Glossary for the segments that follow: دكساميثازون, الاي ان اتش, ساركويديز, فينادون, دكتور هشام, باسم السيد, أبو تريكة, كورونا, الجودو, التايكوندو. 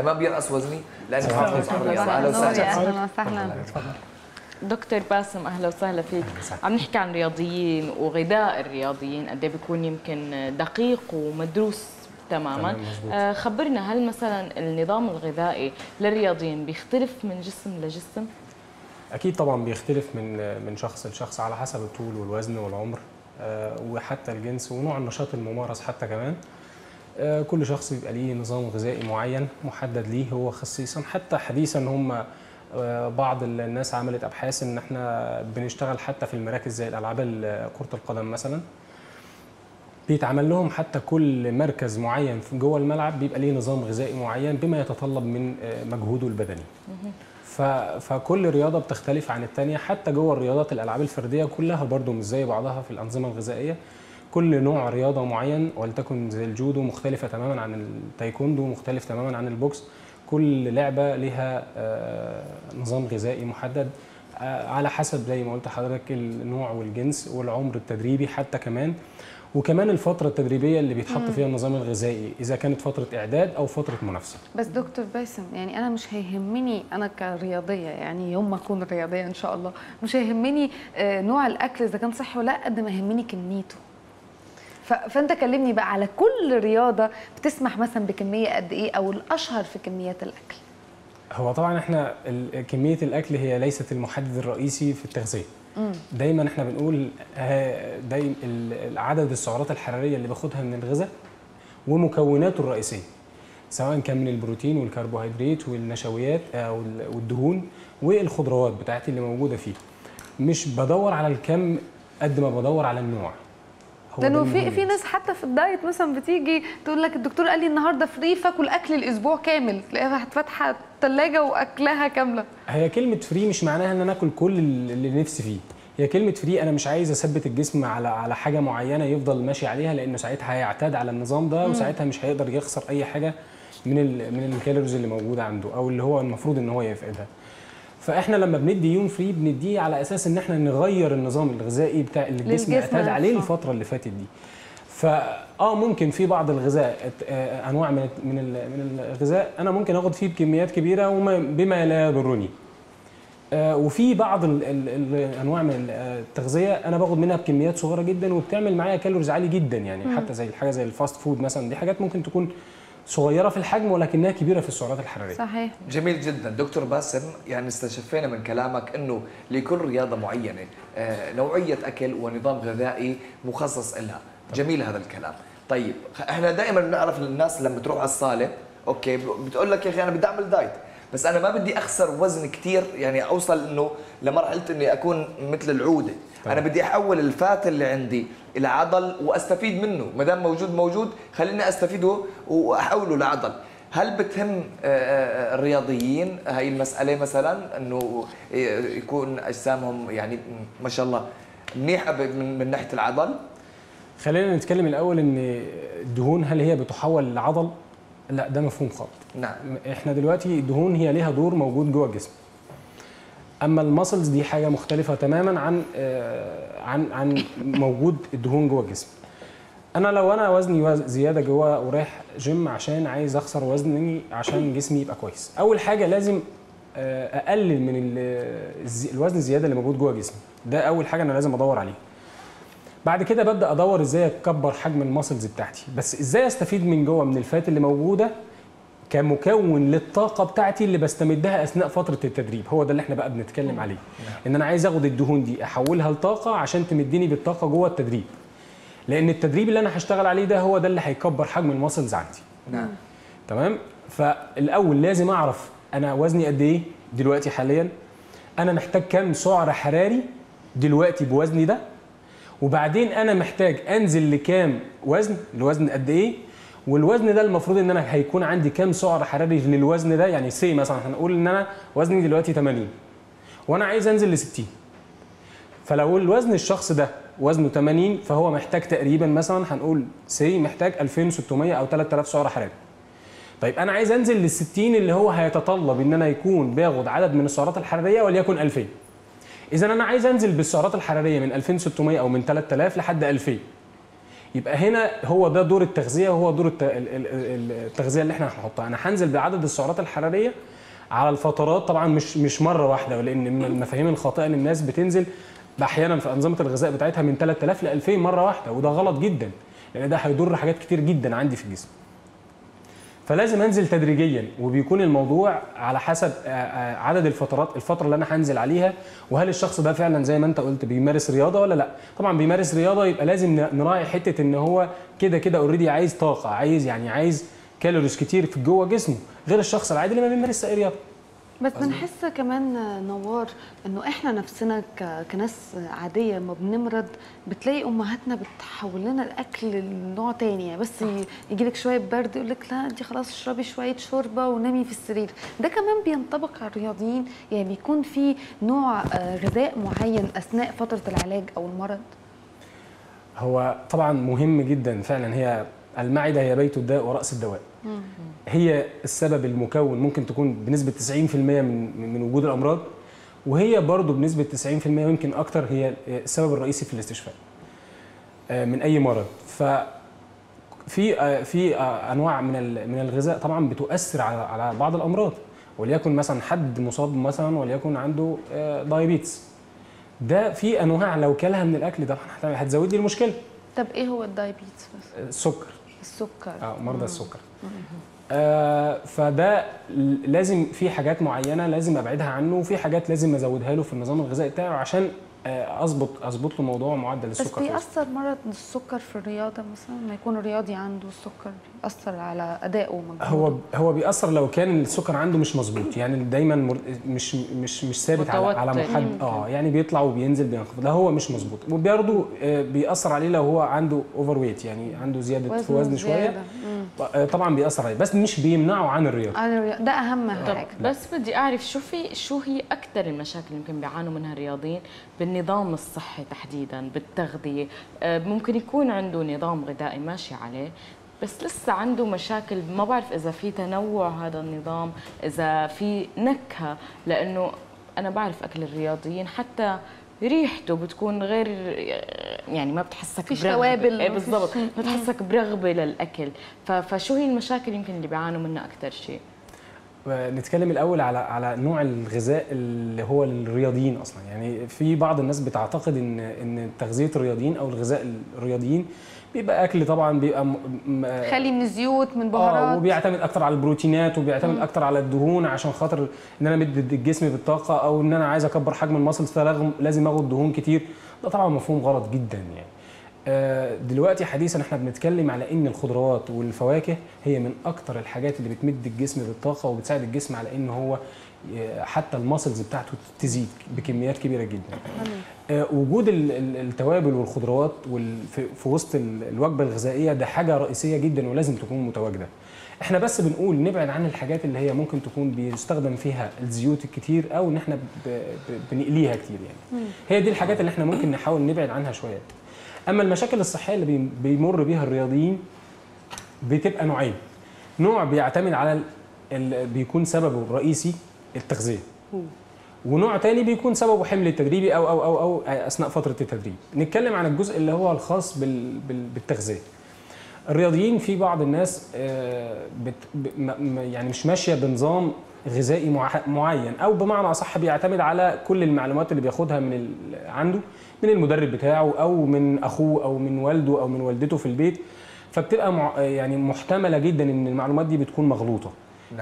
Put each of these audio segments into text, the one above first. ما بينقص وزني لاني حافظ على الرياضه. اهلا وسهلا. تفضل دكتور باسم، اهلا وسهلا فيك. عم نحكي عن رياضيين وغذاء الرياضيين قد ايه بيكون يمكن دقيق ومدروس تماما. خبرنا، هل مثلا النظام الغذائي للرياضيين بيختلف من جسم لجسم؟ اكيد طبعا بيختلف من شخص لشخص على حسب الطول والوزن والعمر وحتى الجنس ونوع النشاط الممارس حتى كمان. كل شخص بيبقى ليه نظام غذائي معين محدد ليه هو، خصيصا حتى حديثا هم بعض الناس عملت ابحاث ان احنا بنشتغل حتى في المراكز زي الالعاب كرة القدم مثلا، بيتعمل لهم حتى كل مركز معين جوه الملعب بيبقى ليه نظام غذائي معين بما يتطلب من مجهوده البدني. فكل رياضه بتختلف عن الثانيه، حتى جوه الرياضات الالعاب الفرديه كلها برضو مش زي بعضها في الانظمه الغذائيه. كل نوع رياضه معين ولتكن زي الجودو مختلفه تماما عن التايكوندو، مختلف تماما عن البوكس. كل لعبه لها نظام غذائي محدد على حسب زي ما قلت حضرتك النوع والجنس والعمر التدريبي حتى كمان، وكمان الفترة التدريبية اللي بيتحط فيها النظام الغذائي إذا كانت فترة إعداد أو فترة منافسة. بس دكتور باسم، يعني أنا مش هيهمني أنا كرياضية، يعني يوم ما أكون رياضية إن شاء الله مش هيهمني نوع الأكل إذا كان صحي ولا، قد ما يهمني كميته. فأنت كلمني بقى على كل رياضة بتسمح مثلا بكمية قد إيه أو الأشهر في كميات الأكل. هو طبعا إحنا كمية الأكل هي ليست المحدد الرئيسي في التغذية. دايما احنا بنقول دايما عدد السعرات الحراريه اللي باخدها من الغذاء ومكوناته الرئيسيه، سواء كان من البروتين والكربوهيدرات والنشويات والدهون والخضروات بتاعتي اللي موجوده فيه. مش بدور على الكم قد ما بدور على النوع. لانه في ناس حتى في الدايت مثلا بتيجي تقول لك الدكتور قال لي النهارده فري فاكل اكل الاسبوع كامل، تلاقيها فاتحه الثلاجه واكلها كامله. هي كلمه فري مش معناها ان انا اكل كل اللي نفسي فيه، هي كلمه فري انا مش عايز اثبت الجسم على حاجه معينه يفضل ماشي عليها، لانه ساعتها هيعتاد على النظام ده وساعتها مش هيقدر يخسر اي حاجه من الكالوريز اللي موجوده عنده او اللي هو المفروض ان هو يفقدها. فاحنا لما بندي يوم فري بنديه على اساس ان احنا نغير النظام الغذائي بتاع اللي الجسم اعتاد عليه الفتره اللي فاتت دي. ممكن في بعض الغذاء انواع من الغذاء انا ممكن اخد فيه بكميات كبيره بما لا يضرني، وفي بعض الانواع من التغذيه انا باخد منها بكميات صغيره جدا وبتعمل معايا كالوريز عالي جدا، يعني حتى زي الحاجه زي الفاست فود مثلا، دي حاجات ممكن تكون صغيرة في الحجم ولكنها كبيرة في السعرات الحرارية. صحيح. جميل جدا دكتور باسم، يعني استشفينا من كلامك انه لكل رياضة معينة نوعية اكل ونظام غذائي مخصص لها. جميل هذا الكلام. طيب احنا دائما بنعرف الناس لما تروح على الصالة اوكي بتقول لك يا اخي انا بدي اعمل دايت، بس انا ما بدي اخسر وزن كثير، يعني اوصل انه لمرحلة اني اكون مثل العودة. طيب. انا بدي احول الفات اللي عندي الى عضل واستفيد منه، ما دام موجود خليني استفيده واحوله لعضل. هل بتهم الرياضيين هاي المساله مثلا انه يكون اجسامهم يعني ما شاء الله منيحه من ناحيه العضل؟ خلينا نتكلم الاول ان الدهون هل هي بتحول لعضل؟ لا، ده مفهوم خاطئ. نعم، احنا دلوقتي الدهون هي ليها دور موجود جوه الجسم. اما المسلز دي حاجه مختلفه تماما عن موجود الدهون جوه الجسم. انا لو انا وزني زياده جوه ورايح جيم عشان عايز اخسر وزني عشان جسمي يبقى كويس، اول حاجه لازم اقلل من الوزن الزياده اللي موجود جوه جسمي، ده اول حاجه انا لازم ادور عليها. بعد كده ببدا ادور ازاي اكبر حجم المسلز بتاعتي، بس ازاي استفيد من جوه من الفات اللي موجوده كمكون للطاقة بتاعتي اللي بستمدها أثناء فترة التدريب. هو ده اللي احنا بقى بنتكلم عليه، إن أنا عايز أخد الدهون دي أحولها لطاقة عشان تمدني بالطاقة جوه التدريب، لأن التدريب اللي أنا هشتغل عليه ده هو ده اللي هيكبر حجم الماسلز عندي. نعم. تمام؟ فالأول لازم أعرف أنا وزني قد إيه دلوقتي حاليًا، أنا محتاج كام سعر حراري دلوقتي بوزني ده، وبعدين أنا محتاج أنزل لكام وزن، لوزن قد إيه، والوزن ده المفروض ان انا هيكون عندي كام سعر حراري للوزن ده. يعني سي مثلا هنقول ان انا وزني دلوقتي 80 وانا عايز انزل ل 60، فلو الوزن الشخص ده وزنه 80 فهو محتاج تقريبا مثلا هنقول سي محتاج 2600 او 3000 سعر حراري. طيب انا عايز انزل لل 60 اللي هو هيتطلب ان انا يكون باخد عدد من السعرات الحراريه وليكن 2000. اذا انا عايز انزل بالسعرات الحراريه من 2600 او من 3000 لحد 2000، يبقى هنا هو ده دور التغذيه، وهو دور التغذيه اللي احنا هنحطها. انا هنزل بعدد السعرات الحراريه على الفترات، طبعا مش مره واحده، لان من المفاهيم الخاطئه ان الناس بتنزل احيانا في انظمه الغذاء بتاعتها من 3000 ل 2000 مره واحده، وده غلط جدا لان ده هيضر حاجات كتير جدا عندي في الجسم. فلازم انزل تدريجيا، وبيكون الموضوع على حسب عدد الفترات، الفتره اللي انا هنزل عليها، وهل الشخص ده فعلا زي ما انت قلت بيمارس رياضه ولا لا. طبعا بيمارس رياضه يبقى لازم نراعي حته ان هو كده كده اوريدي عايز طاقه، عايز كالوريز كتير في جوه جسمه، غير الشخص العادي اللي ما بيمارسش اي رياضه. بس بنحس كمان نوار انه احنا نفسنا كناس عاديه ما بنمرض، بتلاقي امهاتنا بتحول لنا الاكل لنوع تاني، يعني بس يجي لك شويه برد يقول لك لا انت خلاص اشربي شويه شوربه ونامي في السرير. ده كمان بينطبق على الرياضيين؟ يعني بيكون في نوع غذاء معين اثناء فتره العلاج او المرض؟ هو طبعا مهم جدا فعلا، هي المعده هي بيت الداء ورأس الدواء. هي السبب المكون، ممكن تكون بنسبه 90% من وجود الامراض، وهي برضو بنسبه 90% ويمكن اكتر هي السبب الرئيسي في الاستشفاء من اي مرض. في انواع من الغذاء طبعا بتؤثر على بعض الامراض، وليكن مثلا حد مصاب مثلا وليكن عنده دايابيتس، ده في انواع لو كلها من الاكل ده هتزود لي المشكله. طب ايه هو الدايابيتس؟ السكر. مرضى السكر. فده لازم في حاجات معينه لازم ابعدها عنه، وفي حاجات لازم ازودها له في النظام الغذائي بتاعه عشان اظبط له موضوع معدل السكر. بس بيأثر مرض السكر في الرياضه مثلا، ما يكون الرياضي عنده السكر بيأثر على ادائه ومجهوده؟ هو بيأثر لو كان السكر عنده مش مظبوط، يعني دايما مش ثابت على محدد، يعني بيطلع وبينزل بينخفض، ده هو مش مظبوط. وبرده بيأثر عليه لو هو عنده اوفر ويت، يعني عنده زياده في وزن شويه، طبعا بيأثر عليه، بس مش بيمنعه عن الرياضه. ده اهم حاجه. بس بدي اعرف شو هي اكثر المشاكل اللي ممكن بيعانوا منها الرياضيين بالنظام الصحي تحديدا، بالتغذيه؟ ممكن يكون عنده نظام غذائي ماشي عليه بس لسه عنده مشاكل، ما بعرف اذا في تنوع هذا النظام، اذا في نكهه، لانه انا بعرف اكل الرياضيين حتى ريحته بتكون غير، يعني ما بتحسك برغبه، في توابل بالضبط، ما بتحسك برغبه للاكل. فشو هي المشاكل يمكن اللي بيعانوا منها اكثر شيء؟ نتكلم الاول على نوع الغذاء اللي هو للرياضيين اصلا. يعني في بعض الناس بتعتقد ان تغذيه الرياضيين او الغذاء الرياضيين بيبقى اكل، طبعا بيبقى خالي من الزيوت من بهارات، وبيعتمد اكتر على البروتينات، وبيعتمد اكتر على الدهون عشان خاطر ان انا امد الجسم بالطاقه، او ان انا عايز اكبر حجم المصل فلازم اخد دهون كتير. ده طبعا مفهوم غلط جدا. يعني دلوقتي حديثا احنا بنتكلم على ان الخضروات والفواكه هي من اكتر الحاجات اللي بتمد الجسم بالطاقه، وبتساعد الجسم على ان هو حتى الماسلز بتاعته تزيد بكميات كبيره جدا. وجود التوابل والخضروات في وسط الوجبه الغذائيه ده حاجه رئيسيه جدا ولازم تكون متواجده. احنا بس بنقول نبعد عن الحاجات اللي هي ممكن تكون بيستخدم فيها الزيوت الكتير، او ان احنا بنقليها كتير. يعني هي دي الحاجات اللي احنا ممكن نحاول نبعد عنها شويه. اما المشاكل الصحيه اللي بيمر بيها الرياضيين بتبقى نوعين. نوع بيعتمد على بيكون سببه الرئيسي التغذيه، ونوع تاني بيكون سببه حمل التدريبي او او او او اثناء فتره التدريب. نتكلم عن الجزء اللي هو الخاص بالتغذيه. الرياضيين في بعض الناس يعني مش ماشيه بنظام غذائي معين، او بمعنى اصح بيعتمد على كل المعلومات اللي بياخدها عنده من المدرب بتاعه، او من اخوه، او من والده، او من والدته في البيت. فبتبقى يعني محتمله جدا ان المعلومات دي بتكون مغلوطه.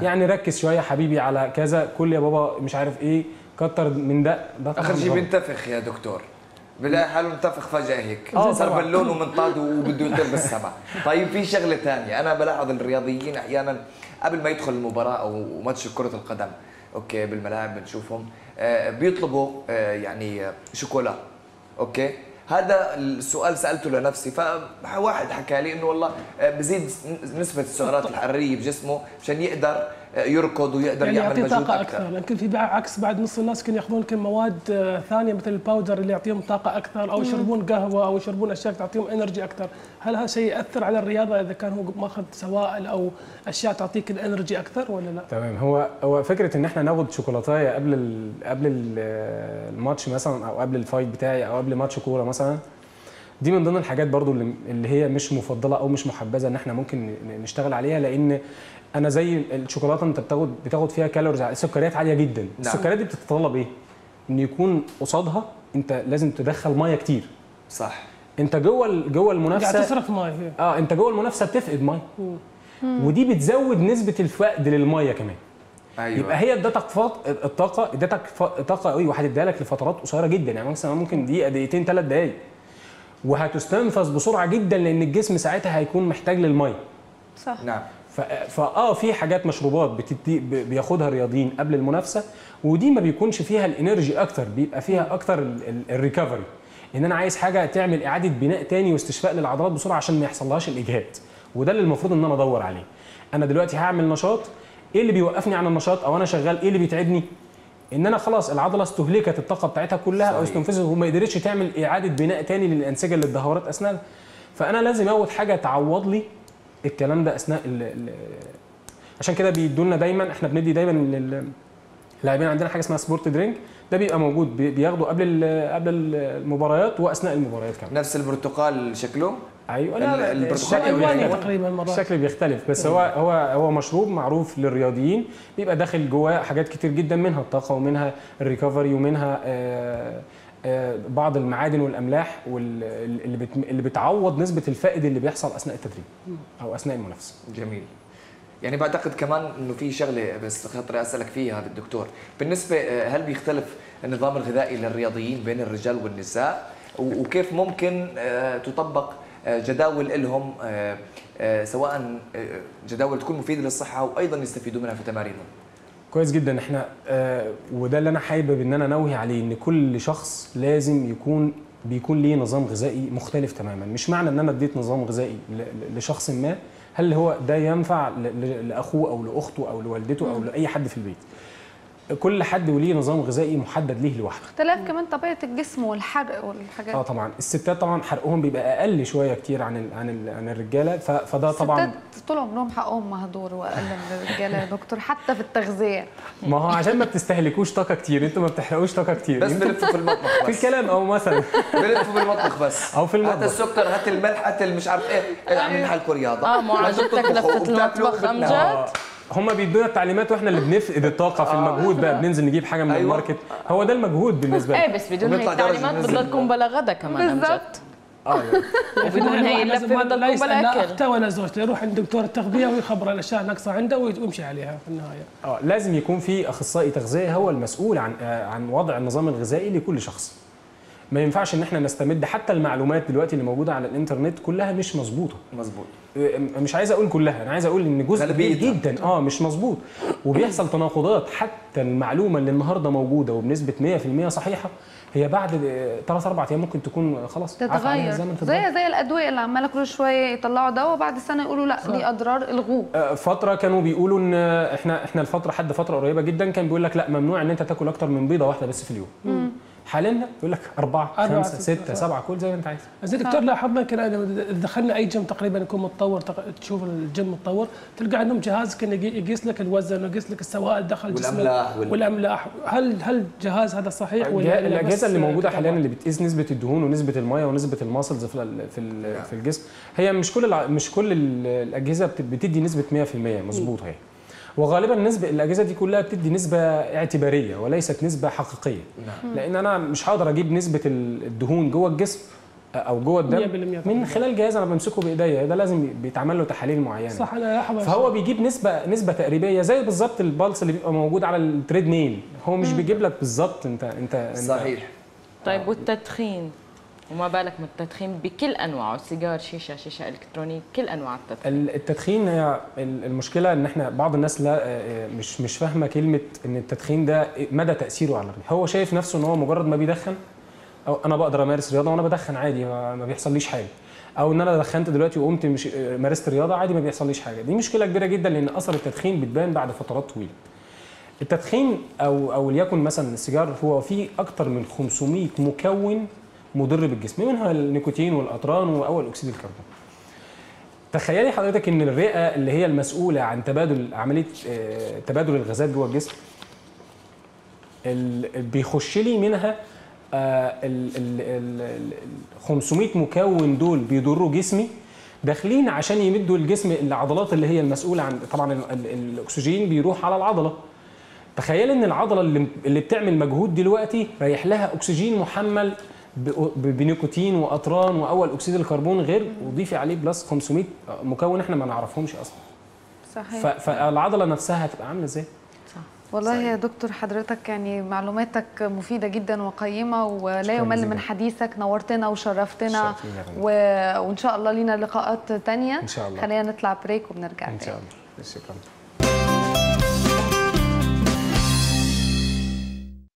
يعني ركز شويه حبيبي على كذا، كل يا بابا مش عارف ايه، كتر من ده اخر شيء بينتفخ يا دكتور، بلاقي حاله انتفخ فجاه هيك، صار بالون ومنطاد وبده يتلبس سبعه. طيب في شغله ثانيه انا بلاحظ الرياضيين احيانا قبل ما يدخل المباراه او ماتش كره القدم، اوكي بالملاعب بنشوفهم بيطلبوا يعني شوكولا. اوكي هذا السؤال سالته لنفسي، فواحد حكى لي انه والله بزيد نسبه السعرات الحراريه بجسمه مشان يقدر يركض ويقدر يعمل مجهود اكثر. لكن في عكس بعد نص الناس كانوا ياخذون مواد ثانيه مثل الباودر اللي يعطيهم طاقه اكثر، او يشربون قهوه، او يشربون اشياء تعطيهم انرجي اكثر. هل هذا شيء ياثر على الرياضه اذا كان هو ماخذ سوائل او اشياء تعطيك الانرجي اكثر ولا لا؟ تمام. هو فكره ان احنا ناخذ شوكولاتايه قبل الماتش مثلا، او قبل الفايت بتاعي، او قبل ماتش كوره مثلا، دي من ضمن الحاجات برضو اللي هي مش مفضله او مش محبذه ان احنا ممكن نشتغل عليها، لان انا زي الشوكولاته انت بتاخد فيها كالوريز، سكريات عاليه جدا. نعم. السكريات دي بتتطلب ايه؟ ان يكون قصادها انت لازم تدخل ميه كتير. صح. انت جوه المنافسه هتصرف ميه. انت جوه المنافسه بتفقد ميه، ودي بتزود نسبه الفقد للميه كمان. أيوة. يبقى هي ادتك طاقه قوي وهتديها لك لفترات قصيره جدا، يعني مثلا ممكن دقيقه دقيقتين 3 دقائق، وهتستنفذ بسرعه جدا لان الجسم ساعتها هيكون محتاج للميه. صح. نعم. في حاجات مشروبات بياخدها الرياضيين قبل المنافسه، ودي ما بيكونش فيها الانرجي اكتر، بيبقى فيها اكتر الريكفري، ان انا عايز حاجه تعمل اعاده بناء تاني واستشفاء للعضلات بسرعه عشان ما يحصلهاش الاجهاد، وده اللي المفروض ان انا ادور عليه. انا دلوقتي هعمل نشاط، ايه اللي بيوقفني عن النشاط او انا شغال ايه اللي بيتعبني؟ ان انا خلاص العضله استهلكت الطاقه بتاعتها كلها. صحيح. او استنفذت وما قدرتش تعمل اعاده بناء تاني للانسجه اللي اتدهورت اثناء، فانا لازم اول حاجه تعوض لي الكلام ده اثناء عشان كده بيدولنا دايما، احنا بندي دايما للاعبين عندنا حاجه اسمها سبورت درينك، ده بيبقى موجود بياخده قبل المباريات واثناء المباريات كمان. نفس البرتقال شكله؟ ايوه. لا البرتقال تقريبا الشكل بيختلف، بس هو مشروب معروف للرياضيين، بيبقى داخل جواه حاجات كتير جدا، منها الطاقه ومنها الريكفري ومنها بعض المعادن والاملاح اللي بتعوض نسبه الفائد اللي بيحصل اثناء التدريب او اثناء المنافسه. جميل. يعني بعتقد كمان انه في شغله بس خاطري اسالك فيها الدكتور، بالنسبه هل بيختلف النظام الغذائي للرياضيين بين الرجال والنساء، وكيف ممكن تطبق جداول لهم سواء جداول تكون مفيده للصحه وايضا يستفيدوا منها في تمارينهم؟ كويس جدا. احنا وده اللي انا حابب ان انا انوه عليه، ان كل شخص لازم بيكون ليه نظام غذائي مختلف تماما. مش معنى ان انا اديت نظام غذائي لشخص ما هل هو ده ينفع لاخوه او لاخته او لوالدته او لاي حد في البيت. كل حد وليه نظام غذائي محدد ليه لوحده. اختلاف كمان طبيعه الجسم والحرق والحاجات. طبعا الستات طبعا حرقهم بيبقى اقل شويه كتير عن الرجاله، فده طبعا الستات طول عمرهم حقهم مهدور واقل من الرجاله يا دكتور، حتى في التغذيه. ما هو عشان ما بتستهلكوش طاقه كتير، انتوا ما بتحرقوش طاقه كتير، بس بلفوا في المطبخ بس في الكلام، او مثلا بلفوا في المطبخ بس، او في المطبخ حتى السكر حتى الملح حتى مش عارف ايه، عاملين حالكم رياضه. معجبتك لفه المطبخ امجد. هم بيدونا التعليمات واحنا اللي بنفقد الطاقه في المجهود، بقى بننزل نجيب حاجه من الماركت، هو ده المجهود بالنسبه لنا. بس بدون هي التعليمات بتضلكم بلا غدا كمان. بالظبط. بدون هي اللفه بتضلكم بلا اكل. لا اخته ولا زوجته، يروح عند دكتور التغذيه ويخبره الاشياء الناقصه عنده ويمشي عليها في النهايه. لازم يكون في اخصائي تغذيه هو المسؤول عن وضع النظام الغذائي لكل شخص. ما ينفعش ان احنا نستمد، حتى المعلومات دلوقتي اللي موجوده على الانترنت كلها مش مظبوطه. مظبوط. مش عايز اقول كلها، انا عايز اقول ان جزء كبير جدا مش مظبوط، وبيحصل تناقضات. حتى المعلومه اللي النهارده موجوده وبنسبه 100% صحيحه، هي بعد 3-4 ايام ممكن تكون خلاص تتغير، زي الادويه اللي عماله كل شويه يطلعوا دواء وبعد سنه يقولوا لا دي اضرار، الغوه. فتره كانوا بيقولوا ان احنا الفتره حد فتره قريبه جدا كان بيقول لك لا ممنوع ان انت تاكل اكتر من بيضه واحده بس في اليوم. حاليا يقول لك 4 5 6 7 كل زي ما انت عايز. بس دكتور لاحظنا كنا دخلنا اي جيم تقريبا يكون متطور، تشوف الجيم متطور تلقى عندهم جهاز كان يقيس لك الوزن ويقيس لك السوائل دخل جسمك والاملاح. هل الجهاز هذا صحيح ولا الاجهزه اللي موجوده حاليا اللي بتقيس نسبه الدهون ونسبه الميه ونسبه الماسلز في الجسم، هي مش كل الاجهزه بتدي نسبه 100% مظبوطه هي، وغالبا الاجهزه دي كلها بتدي نسبه اعتباريه وليست نسبه حقيقيه. نعم. لان انا مش هقدر اجيب نسبه الدهون جوه الجسم او جوه الدم من خلال جهاز انا بمسكه بايديا، ده لازم بيتعمل له تحاليل معينه. صح. انا لاحظت فهو بيجيب نسبه تقريبيه زي بالظبط البلس اللي بيبقى موجود على التريد ميل، هو مش بيجيب لك بالظبط انت صحيح. طيب والتدخين، وما بالك من التدخين بكل انواعه، سيجار، شيشه الكترونيه، كل انواع التدخين. هي المشكله ان احنا بعض الناس لا مش فاهمه كلمه ان التدخين ده مدى تاثيره على الرياضه، هو شايف نفسه ان هو مجرد ما بيدخن او انا بقدر امارس رياضه وانا بدخن عادي ما بيحصليش حاجه، او ان انا دخنت دلوقتي وقمت مارست رياضه عادي ما بيحصليش حاجه، دي مشكله كبيره جدا لان اثر التدخين بتبان بعد فترات طويله. التدخين او ليكن مثلا السيجار هو فيه اكثر من 500 مكون مضر بالجسم، منها النيكوتين والأطران وأول أكسيد الكربون. تخيلي حضرتك إن الرئة اللي هي المسؤولة عن عملية تبادل الغازات جوه الجسم بيخش لي منها 500 مكون دول بيضروا جسمي داخلين عشان يمدوا الجسم العضلات اللي هي المسؤوله عن، طبعا الاكسجين بيروح على العضله. تخيل ان العضله اللي بتعمل مجهود دلوقتي رايح لها اكسجين محمل بنيكوتين واطران واول اكسيد الكربون غير، وضيفي عليه بلس 500 مكون احنا ما نعرفهمش اصلا. صحيح. فالعضله نفسها هتبقى عامله ازاي؟ والله يا دكتور حضرتك يعني معلوماتك مفيدة جدا وقيمة ولا يمل من حديثك، نورتنا وشرفتنا وإن شاء الله لينا لقاءات تانية. خلينا نطلع بريك وبنرجع إن شاء الله. شكرا.